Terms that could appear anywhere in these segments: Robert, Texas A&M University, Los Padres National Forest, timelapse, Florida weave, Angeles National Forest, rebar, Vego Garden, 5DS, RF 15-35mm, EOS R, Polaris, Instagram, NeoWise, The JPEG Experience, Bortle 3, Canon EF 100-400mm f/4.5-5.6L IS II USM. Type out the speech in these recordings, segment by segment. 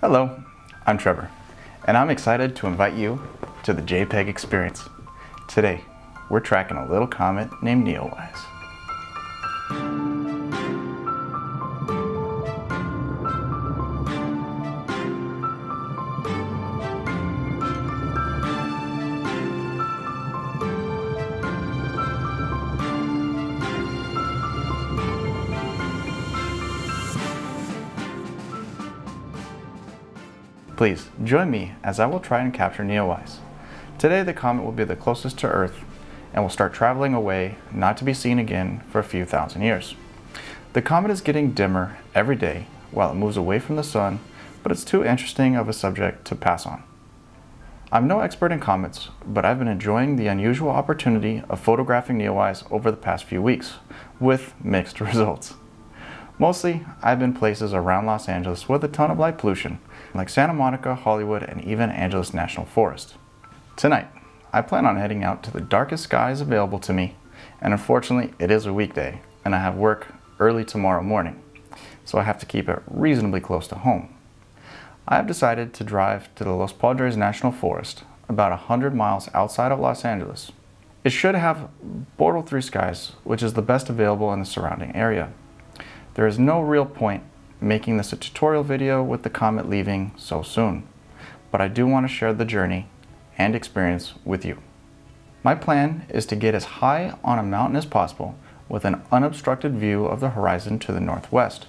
Hello, I'm Trevor, and I'm excited to invite you to the JPEG Experience. Today, we're tracking a little comet named NeoWise. Please join me as I will try and capture NeoWise. Today the comet will be the closest to Earth and will start traveling away, not to be seen again for a few thousand years. The comet is getting dimmer every day while it moves away from the sun, but it's too interesting of a subject to pass on. I'm no expert in comets, but I've been enjoying the unusual opportunity of photographing NeoWise over the past few weeks, with mixed results. Mostly, I've been places around Los Angeles with a ton of light pollution, like Santa Monica, Hollywood, and even Angeles National Forest. Tonight, I plan on heading out to the darkest skies available to me, and unfortunately, it is a weekday, and I have work early tomorrow morning, so I have to keep it reasonably close to home. I have decided to drive to the Los Padres National Forest, about 100 miles outside of Los Angeles. It should have Bortle 3 skies, which is the best available in the surrounding area. There is no real point making this a tutorial video with the comet leaving so soon, but I do want to share the journey and experience with you. My plan is to get as high on a mountain as possible with an unobstructed view of the horizon to the northwest.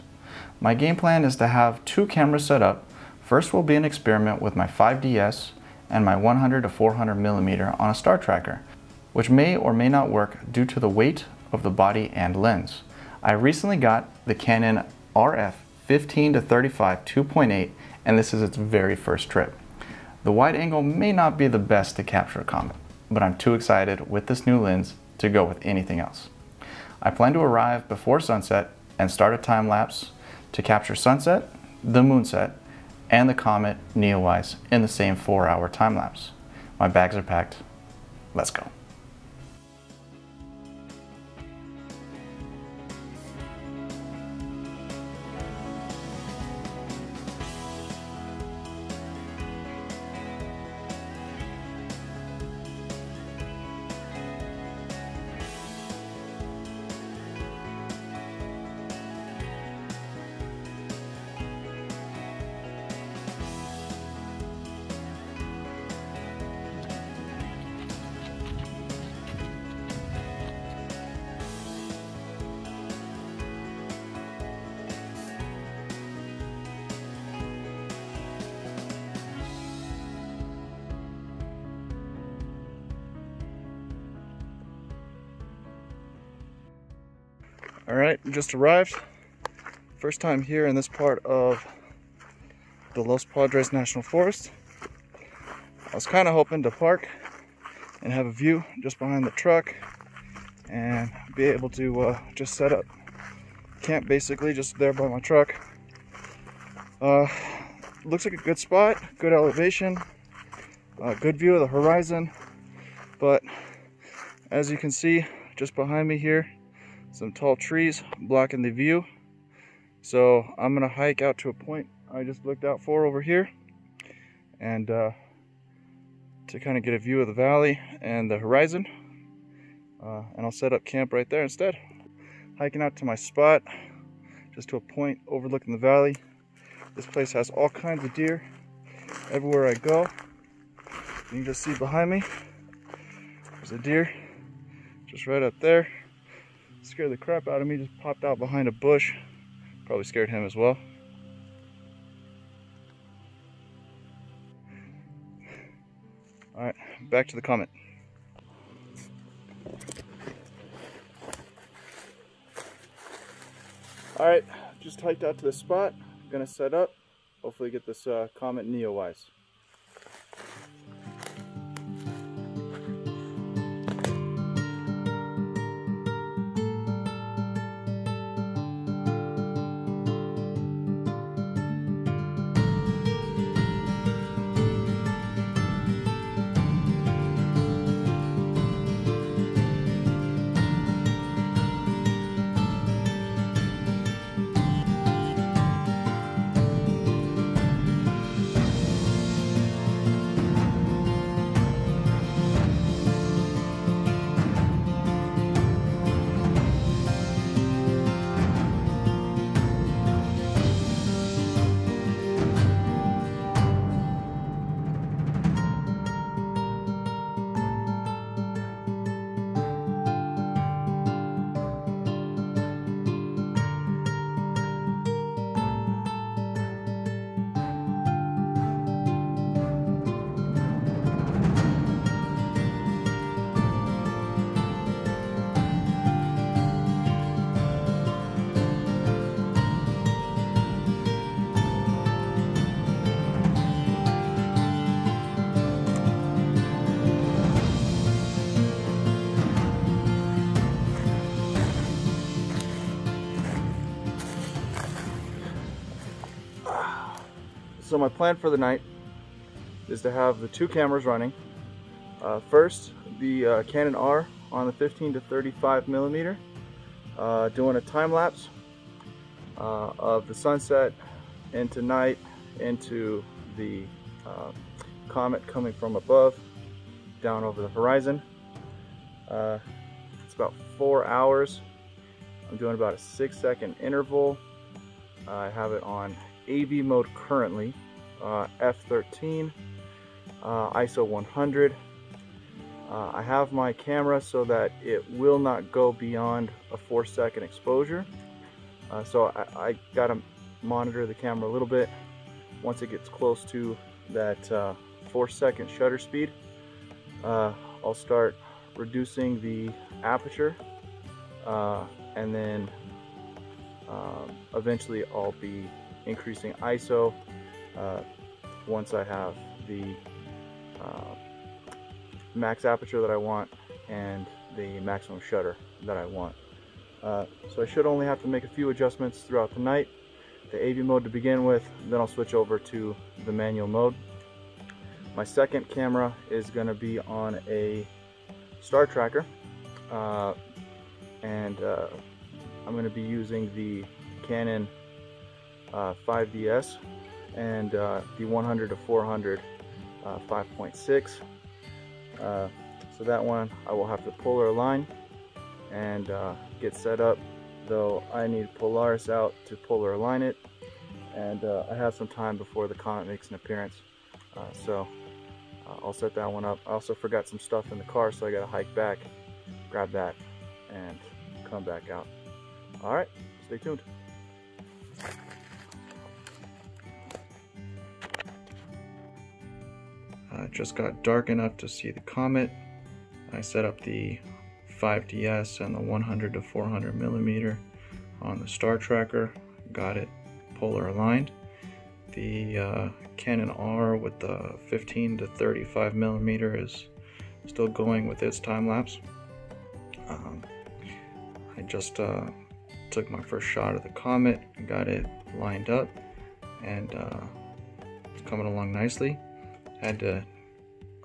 My game plan is to have two cameras set up. First will be an experiment with my 5DS and my 100-400mm on a star tracker, which may or may not work due to the weight of the body and lens. I recently got the Canon RF 15-35mm f/2.8 and this is its very first trip. The wide angle may not be the best to capture a comet, but I'm too excited with this new lens to go with anything else. I plan to arrive before sunset and start a time lapse to capture sunset, the moonset, and the comet NeoWise in the same 4-hour time lapse. My bags are packed. Let's go. All right, just arrived. First time here in this part of the Los Padres National Forest. I was kind of hoping to park and have a view just behind the truck and be able to just set up camp basically just there by my truck. Looks like a good spot, good elevation, good view of the horizon. But as you can see, just behind me here, some tall trees blocking the view. So I'm gonna hike out to a point I just looked out for over here and to kind of get a view of the valley and the horizon. And I'll set up camp right there instead. Hiking out to my spot, just to a point overlooking the valley. This place has all kinds of deer everywhere I go. You can just see behind me, there's a deer just right up there. Scared the crap out of me, just popped out behind a bush. Probably scared him as well. All right, back to the comet. All right, just hiked out to the spot. I'm gonna set up, hopefully get this comet NeoWise. So my plan for the night is to have the two cameras running. First, the Canon R on the 15-35mm, doing a time lapse of the sunset into night, into the comet coming from above down over the horizon. It's about 4 hours. I'm doing about a 6-second interval. I have it on AV mode currently, F13, ISO 100. I have my camera so that it will not go beyond a 4-second exposure. So I gotta monitor the camera a little bit. Once it gets close to that 4-second shutter speed, I'll start reducing the aperture, and then eventually I'll be increasing ISO once I have the max aperture that I want and the maximum shutter that I want. So I should only have to make a few adjustments throughout the night. The AV mode to begin with, then I'll switch over to the manual mode. My second camera is going to be on a star tracker, and I'm going to be using the Canon 5DS and the 100-400 5.6. So that one I will have to polar align and get set up, though I need Polaris out to polar align it, and I have some time before the comet makes an appearance, so I'll set that one up. I also forgot some stuff in the car, so I gotta hike back, grab that, and come back out. Alright, stay tuned. It just got dark enough to see the comet. I set up the 5DS and the 100-400mm on the star tracker, got it polar aligned. The Canon R with the 15-35mm is still going with its time lapse. I just took my first shot of the comet, got it lined up, and it's coming along nicely. Had to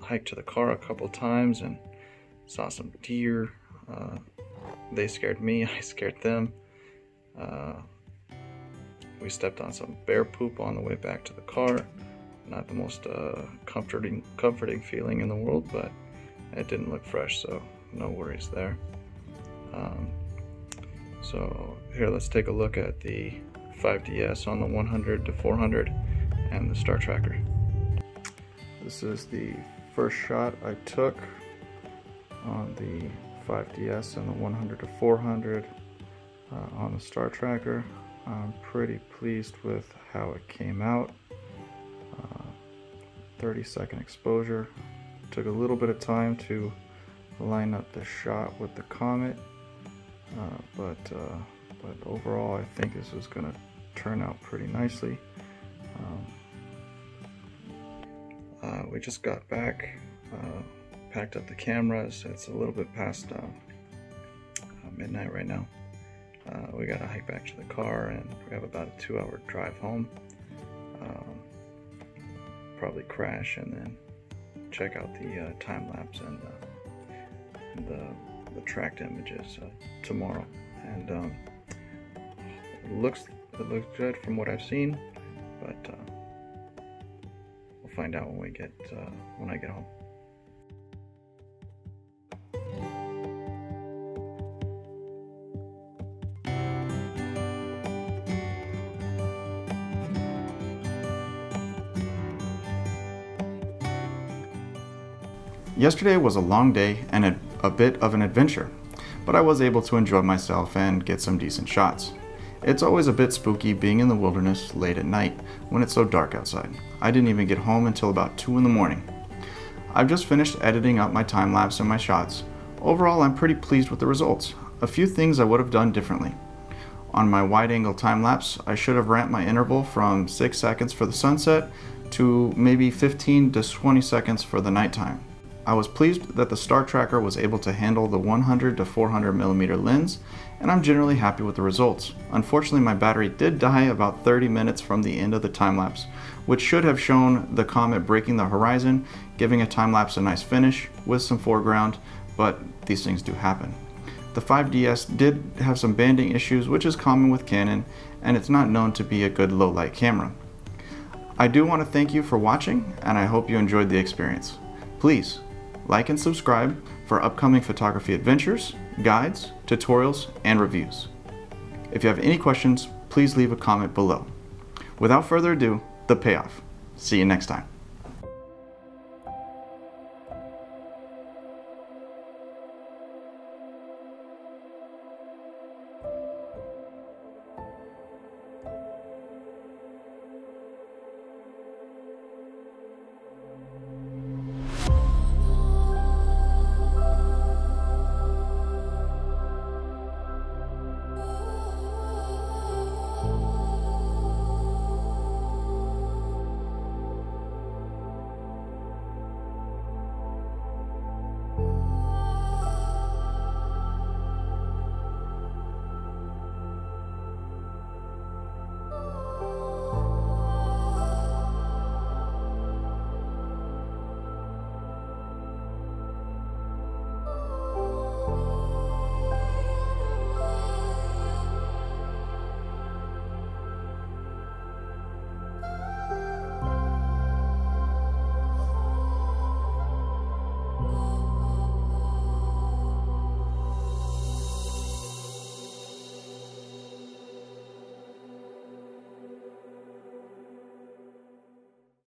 hike to the car a couple times and saw some deer. They scared me, I scared them. We stepped on some bear poop on the way back to the car. Not the most comforting feeling in the world, but it didn't look fresh, so no worries there. So here, let's take a look at the 5DS on the 100-400 and the star tracker. This is the first shot I took on the 5DS and the 100-400 on the star tracker. I'm pretty pleased with how it came out. 30-second exposure. Took a little bit of time to line up the shot with the comet, but overall I think this is going to turn out pretty nicely. We just got back, packed up the cameras. It's a little bit past midnight right now. We gotta hike back to the car, and we have about a 2-hour drive home. Probably crash and then check out the time lapse and the tracked images tomorrow. And it looks good from what I've seen, but. Find out when we get when I get home. Yesterday was a long day and a bit of an adventure, but I was able to enjoy myself and get some decent shots. It's always a bit spooky being in the wilderness late at night when it's so dark outside. I didn't even get home until about 2 in the morning. I've just finished editing up my time lapse and my shots. Overall, I'm pretty pleased with the results. A few things I would have done differently. On my wide angle time lapse, I should have ramped my interval from 6 seconds for the sunset to maybe 15 to 20 seconds for the nighttime. I was pleased that the star tracker was able to handle the 100-400mm lens, and I'm generally happy with the results. Unfortunately, my battery did die about 30 minutes from the end of the time lapse, which should have shown the comet breaking the horizon, giving a time-lapse a nice finish with some foreground, but these things do happen. The 5DS did have some banding issues, which is common with Canon, and it's not known to be a good low-light camera. I do want to thank you for watching, and I hope you enjoyed the experience. Please like and subscribe for upcoming photography adventures, guides, tutorials, and reviews. If you have any questions, please leave a comment below. Without further ado, the payoff. See you next time.